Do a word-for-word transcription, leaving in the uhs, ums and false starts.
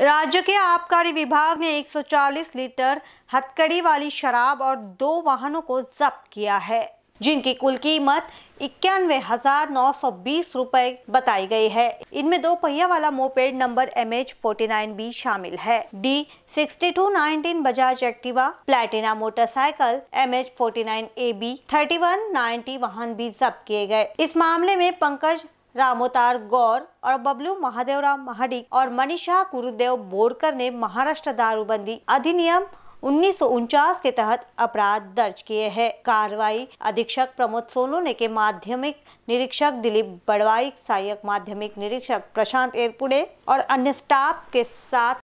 राज्य के आबकारी विभाग ने एक सौ चालीस लीटर हथकड़ी वाली शराब और दो वाहनों को जब्त किया है, जिनकी कुल कीमत इक्यानवे हजार नौ सौ बीस रूपए बताई गई है। इनमें दो पहिया वाला moped number M H forty nine B शामिल है। D sixty two nineteen Bajaj Activa Platina motorcycle M H forty nine A B thirty one ninety वाहन भी जब्त किए गए। इस मामले में पंकज रामोतार गौर और बबलू महादेवराम महाडिक और मनीषा गुरुदेव बोरकर ने महाराष्ट्र दारूबंदी अधिनियम उन्नीस सौ उनचास के तहत अपराध दर्ज किए हैं। कार्रवाई अधीक्षक प्रमोद सोलोने के माध्यमिक निरीक्षक दिलीप बड़वाई, सहायक माध्यमिक निरीक्षक प्रशांत एरपुड़े और अन्य स्टाफ के साथ